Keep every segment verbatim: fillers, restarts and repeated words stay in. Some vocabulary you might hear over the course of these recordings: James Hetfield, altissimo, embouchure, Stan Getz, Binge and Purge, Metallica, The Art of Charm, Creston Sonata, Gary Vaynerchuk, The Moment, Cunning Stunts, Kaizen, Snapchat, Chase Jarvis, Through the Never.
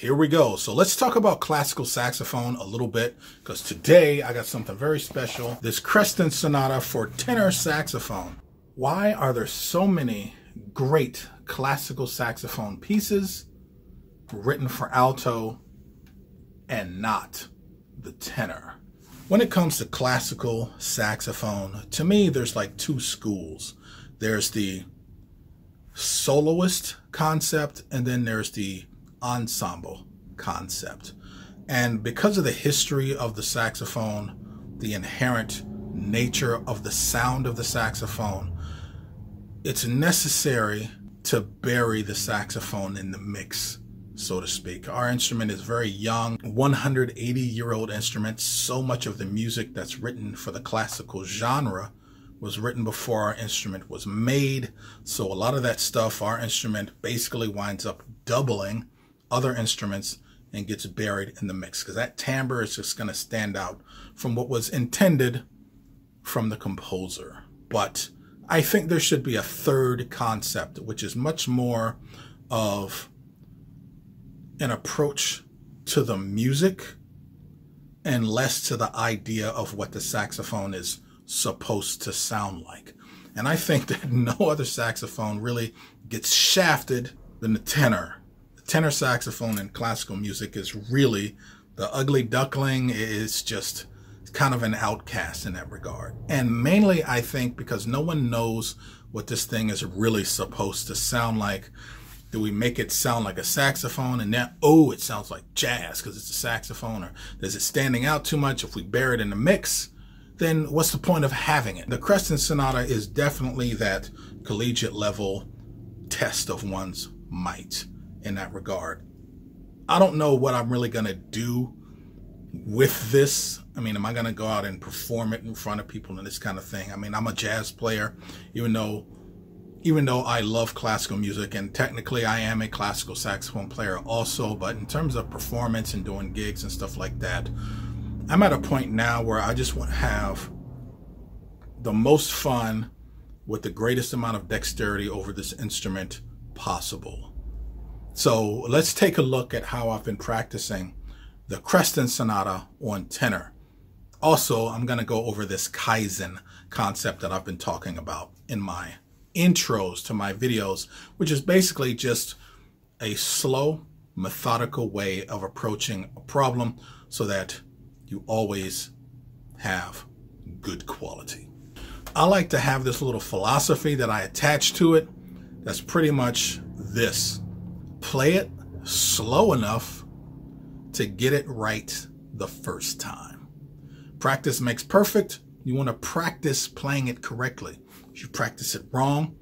Here we go. So let's talk about classical saxophone a little bit, because today I got something very special. This Creston Sonata for tenor saxophone. Why are there so many great classical saxophone pieces written for alto and not the tenor? When it comes to classical saxophone, to me, there's like two schools. There's the soloist concept, and then there's the ensemble concept. And because of the history of the saxophone, the inherent nature of the sound of the saxophone, it's necessary to bury the saxophone in the mix, so to speak. Our instrument is very young, one hundred eighty year old instrument. So much of the music that's written for the classical genre was written before our instrument was made. So a lot of that stuff, our instrument basically winds up doubling other instruments and gets buried in the mix, because that timbre is just going to stand out from what was intended from the composer. But I think there should be a third concept, which is much more of an approach to the music and less to the idea of what the saxophone is supposed to sound like. And I think that no other saxophone really gets shafted than the tenor. The tenor saxophone in classical music is really the ugly duckling. Is just kind of an outcast in that regard. And mainly I think because no one knows what this thing is really supposed to sound like. Do we make it sound like a saxophone and now, oh, it sounds like jazz because it's a saxophone? Or is it standing out too much if we bury it in the mix? Then what's the point of having it? The Creston Sonata is definitely that collegiate level test of one's might in that regard. I don't know what I'm really gonna do with this. I mean, am I gonna go out and perform it in front of people and this kind of thing? I mean, I'm a jazz player, even though, even though I love classical music, and technically I am a classical saxophone player also, but in terms of performance and doing gigs and stuff like that, I'm at a point now where I just want to have the most fun with the greatest amount of dexterity over this instrument possible. So let's take a look at how I've been practicing the Creston Sonata on tenor. Also, I'm going to go over this Kaizen concept that I've been talking about in my intros to my videos, which is basically just a slow, methodical way of approaching a problem so that you always have good quality. I like to have this little philosophy that I attach to it. That's pretty much this: play it slow enough to get it right the first time. Practice makes perfect. You want to practice playing it correctly. If you practice it wrong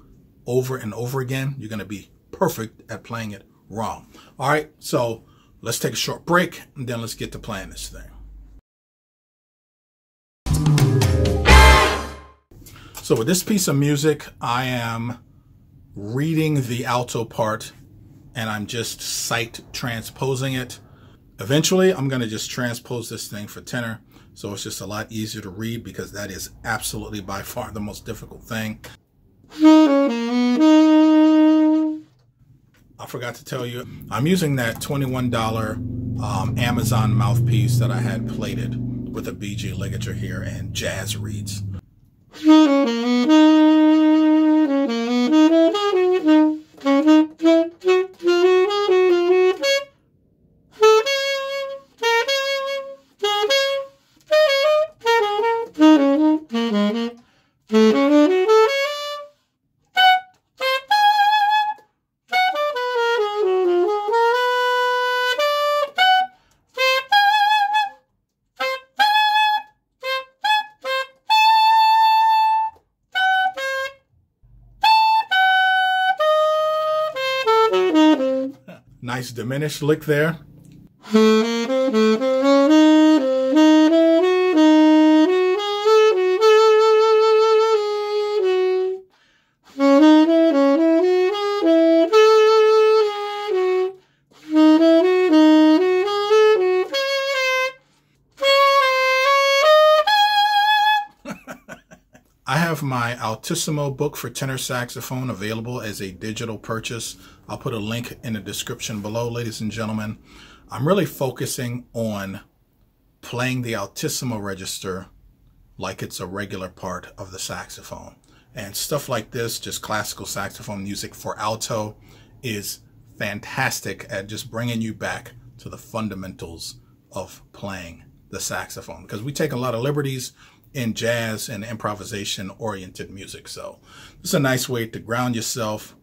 over and over again, you're going to be perfect at playing it wrong. All right, so let's take a short break and then let's get to playing this thing. So with this piece of music, I am reading the alto part and I'm just sight transposing it. Eventually, I'm going to just transpose this thing for tenor. So it's just a lot easier to read, because that is absolutely by far the most difficult thing. I forgot to tell you, I'm using that twenty-one dollar um, Amazon mouthpiece that I had plated with a B G ligature here and jazz reeds. Nice diminished lick there. I have my altissimo book for tenor saxophone available as a digital purchase. I'll put a link in the description below, ladies and gentlemen. I'm really focusing on playing the altissimo register like it's a regular part of the saxophone. And stuff like this, just classical saxophone music for alto, is fantastic at just bringing you back to the fundamentals of playing the saxophone, because we take a lot of liberties in jazz and improvisation oriented music. So this is a nice way to ground yourself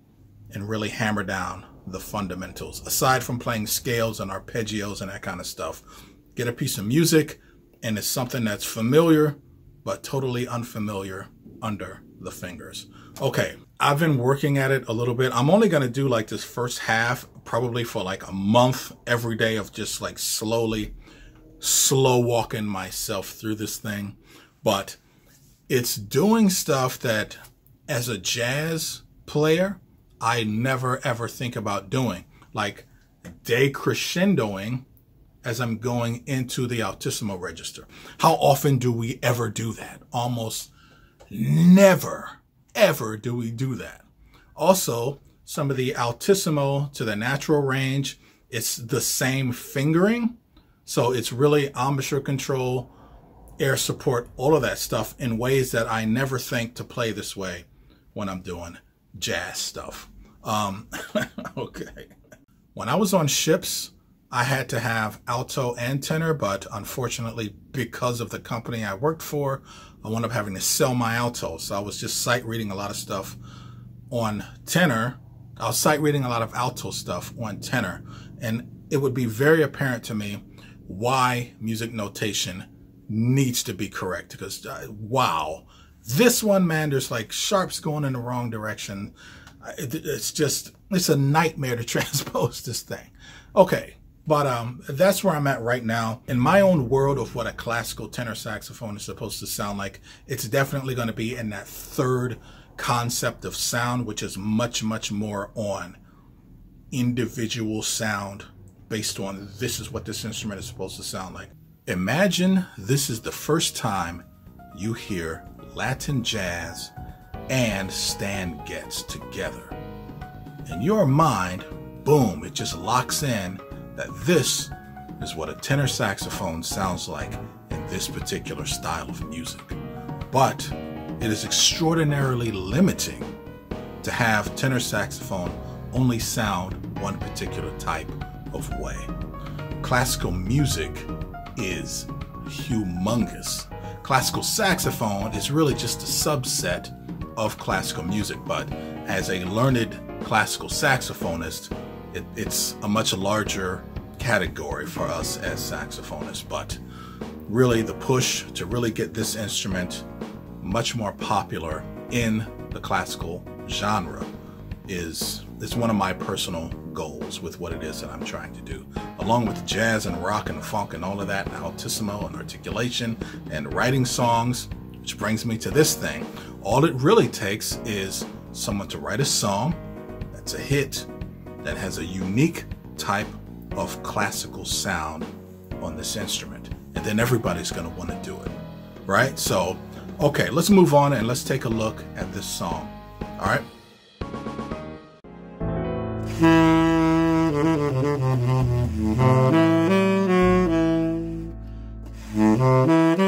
and really hammer down the fundamentals. Aside from playing scales and arpeggios and that kind of stuff, get a piece of music and it's something that's familiar but totally unfamiliar under the fingers. Okay, I've been working at it a little bit. I'm only gonna do like this first half probably for like a month every day of just like slowly slow walking myself through this thing. But it's doing stuff that as a jazz player, I never ever think about doing, like decrescendoing as I'm going into the altissimo register. How often do we ever do that? Almost never, ever do we do that. Also, some of the altissimo to the natural range, it's the same fingering. So it's really embouchure control, air support, all of that stuff in ways that I never think to play this way when I'm doing jazz stuff. Um, okay. When I was on ships, I had to have alto and tenor, but unfortunately, because of the company I worked for, I wound up having to sell my alto. So I was just sight reading a lot of stuff on tenor. I was sight reading a lot of alto stuff on tenor. And it would be very apparent to me why music notation needs to be correct, because uh, wow, this one, man, there's like sharps going in the wrong direction. It, it's just, it's a nightmare to transpose this thing. Okay, but um, that's where I'm at right now. In my own world of what a classical tenor saxophone is supposed to sound like, it's definitely going to be in that third concept of sound, which is much, much more on individual sound based on this is what this instrument is supposed to sound like. Imagine this is the first time you hear Latin jazz and Stan Getz together. In your mind, boom, it just locks in that this is what a tenor saxophone sounds like in this particular style of music. But it is extraordinarily limiting to have tenor saxophone only sound one particular type of way. Classical music is humongous. Classical saxophone is really just a subset of classical music, but as a learned classical saxophonist, it, it's a much larger category for us as saxophonists. But really the push to really get this instrument much more popular in the classical genre is it's one of my personal goals with what it is that I'm trying to do, along with jazz and rock and funk and all of that, and altissimo and articulation and writing songs, which brings me to this thing. All it really takes is someone to write a song that's a hit, that has a unique type of classical sound on this instrument, and then everybody's going to want to do it, right? So, okay, let's move on and let's take a look at this song, all right? Mm-hmm.